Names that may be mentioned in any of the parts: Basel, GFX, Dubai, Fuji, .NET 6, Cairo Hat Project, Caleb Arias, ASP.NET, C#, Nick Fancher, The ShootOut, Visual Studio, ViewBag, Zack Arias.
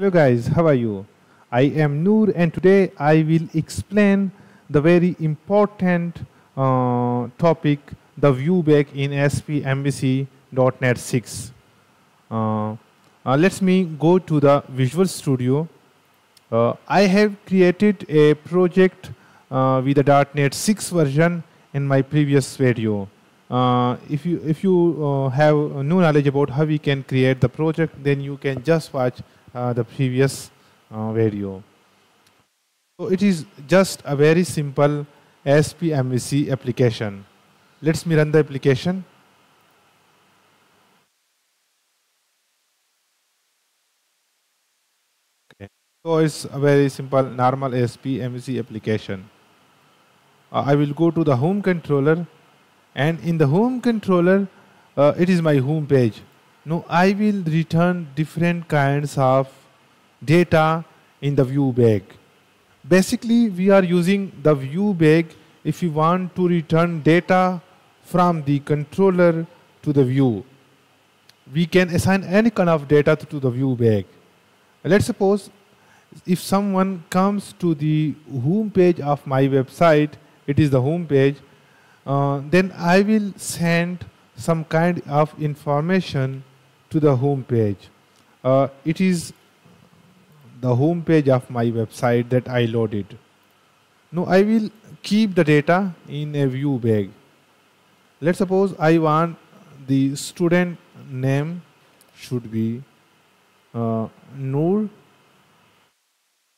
Hello guys, how are you? I am Noor and today I will explain the very important topic, the ViewBag in ASP.NET 6. Let me go to the Visual Studio. I have created a project with the .NET 6 version in my previous video. If you have no knowledge about how we can create the project, then you can just watch the previous video. So it is just a very simple ASP.NET application. Let me run the application. Okay. So it's a very simple normal ASP.NET application. I will go to the home controller, and in the home controller it is my home page. Now I will return different kinds of data in the ViewBag. Basically, we are using the ViewBag if you want to return data from the controller to the view. We can assign any kind of data to the ViewBag. Let's suppose if someone comes to the home page of my website, it is the home page, then I will send some kind of information to the home page. It is the home page of my website that I loaded. Now I will keep the data in a view bag. Let's suppose I want the student name should be Noor.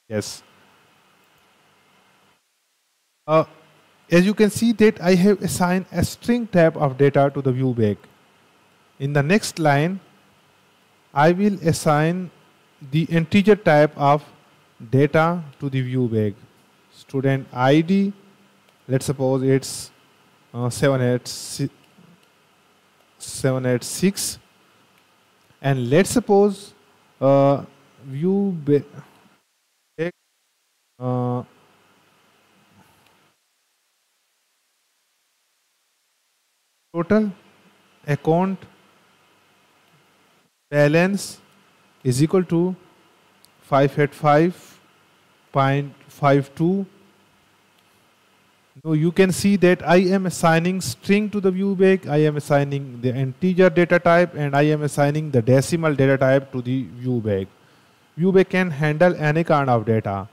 Yes. As you can see that I have assigned a string type of data to the view bag. In the next line, I will assign the integer type of data to the view bag. Student ID, let's suppose it's 786, and let's suppose view bag total account balance is equal to 585.52. Now you can see that I am assigning string to the view bag, I am assigning the integer data type, and I am assigning the decimal data type to the view bag. View bag can handle any kind of data.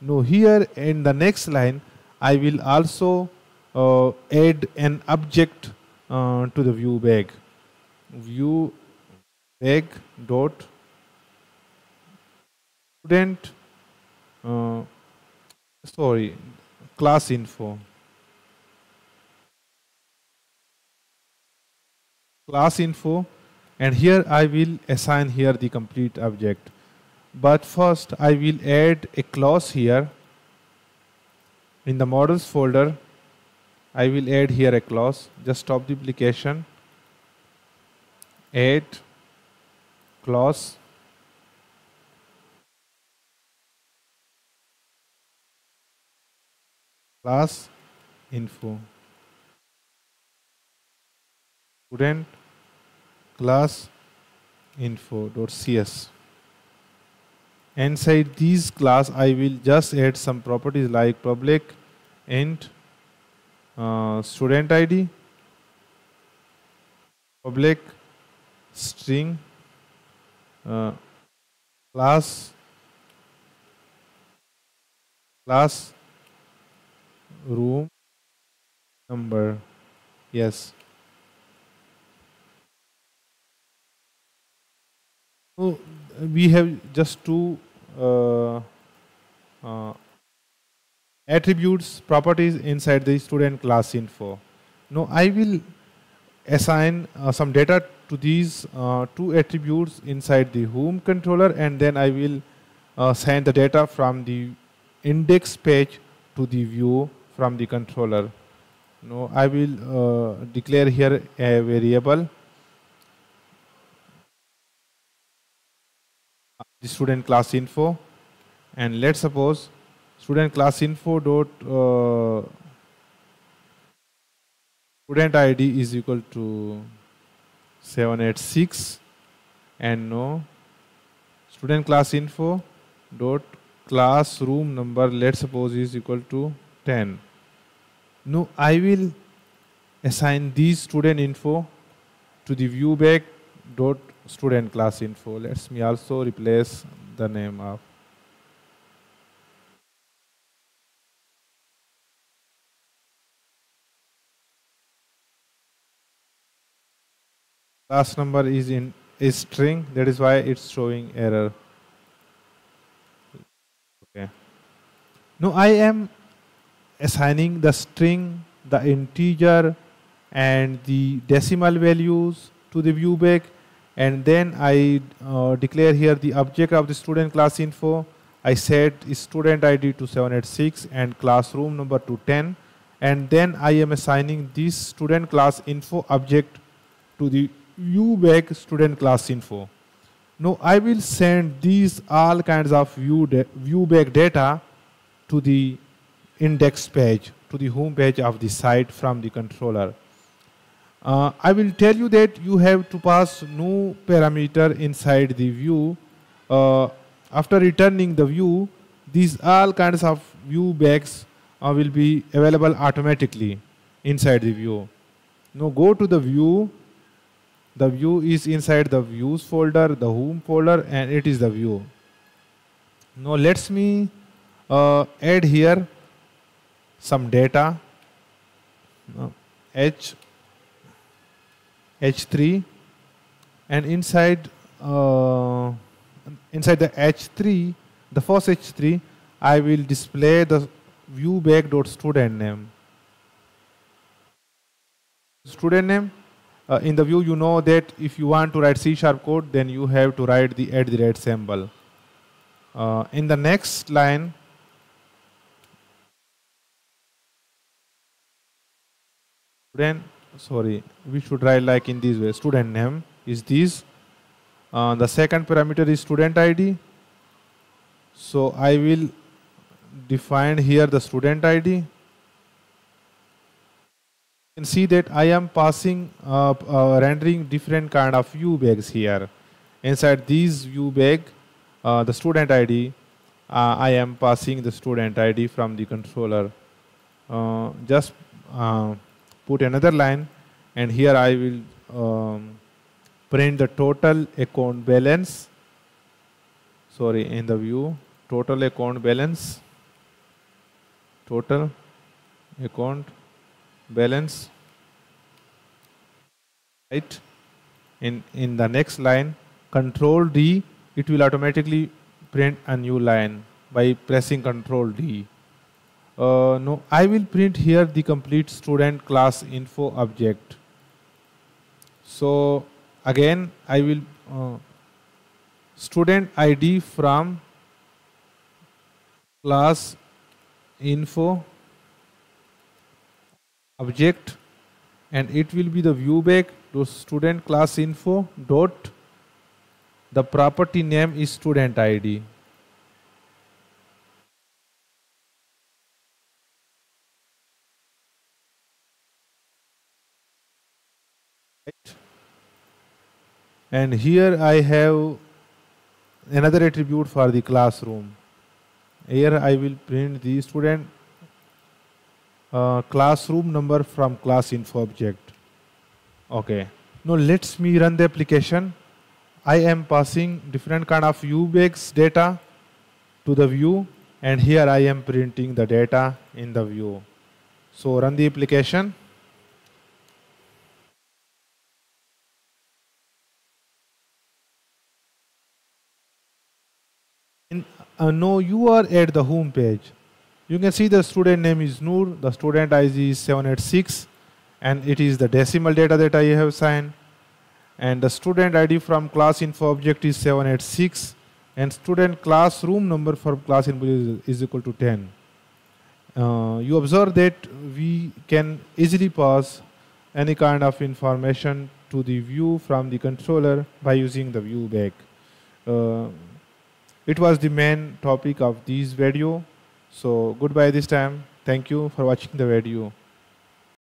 Now here in the next line, I will also add an object to the view bag. View bag dot student class info. And here I will assign here the complete object, but first I will add a clause here. In the models folder I will add here a clause. Just stop the application, add clause. Class info student class info.cs. Inside these class I will just add some properties like public int student ID, public string class room number. Yes. So we have just two attributes, properties inside the student class info. Now I will assign some data to these two attributes inside the home controller, and then I will send the data from the index page to the view from the controller. Now I will declare here a variable, the student class info, and let's suppose student class info dot student ID is equal to 786, and no student class info dot classroom number, let's suppose is equal to 10. Now I will assign these student info to the ViewBag dot student class info. Let me also replace the name of class number is in a string, that is why it's showing error. Okay. Now I am assigning the string, the integer and the decimal values to the ViewBag, and then I declare here the object of the student class info. I set student ID to 786 and classroom number to 10, and then I am assigning this student class info object to the ViewBag student class info. Now I will send these all kinds of ViewBag data to the index page, to the home page of the site from the controller. I will tell you that you have to pass no parameter inside the view. After returning the view, these all kinds of ViewBags will be available automatically inside the view. Now go to the view. The view is inside the views folder, the home folder, and it is the view. Now let me add here some data. H3, and inside the H3, the first H3, I will display the ViewBag.student name. Student name. In the view, you know that if you want to write C# code, then you have to write the @ symbol. In the next line, student, sorry, we should write like in this way, student name is this. The second parameter is student ID. So I will define here the student ID. You can see that I am passing, rendering different kind of ViewBags here. Inside these ViewBag, the student ID, I am passing the student ID from the controller. Just put another line, and here I will print the total account balance. Sorry, in the view, total account balance. Total account balance, right? In the next line, Control D, it will automatically print a new line by pressing Control D. No, I will print here the complete student class info object. So again I will student ID from class info object, and it will be the ViewBag.student class info dot, the property name is student ID. Right. And here I have another attribute for the classroom. Here I will print the student classroom number from class info object. Okay. Now let's me run the application. I am passing different kind of ViewBags data to the view, and here I am printing the data in the view. So run the application. Now you are at the home page. You can see the student name is Noor, the student ID is 786, and it is the decimal data that I have assigned. And the student ID from class info object is 786, and student classroom number from class info is equal to 10. You observe that we can easily pass any kind of information to the view from the controller by using the ViewBag. It was the main topic of this video. So goodbye this time. Thank you for watching the video.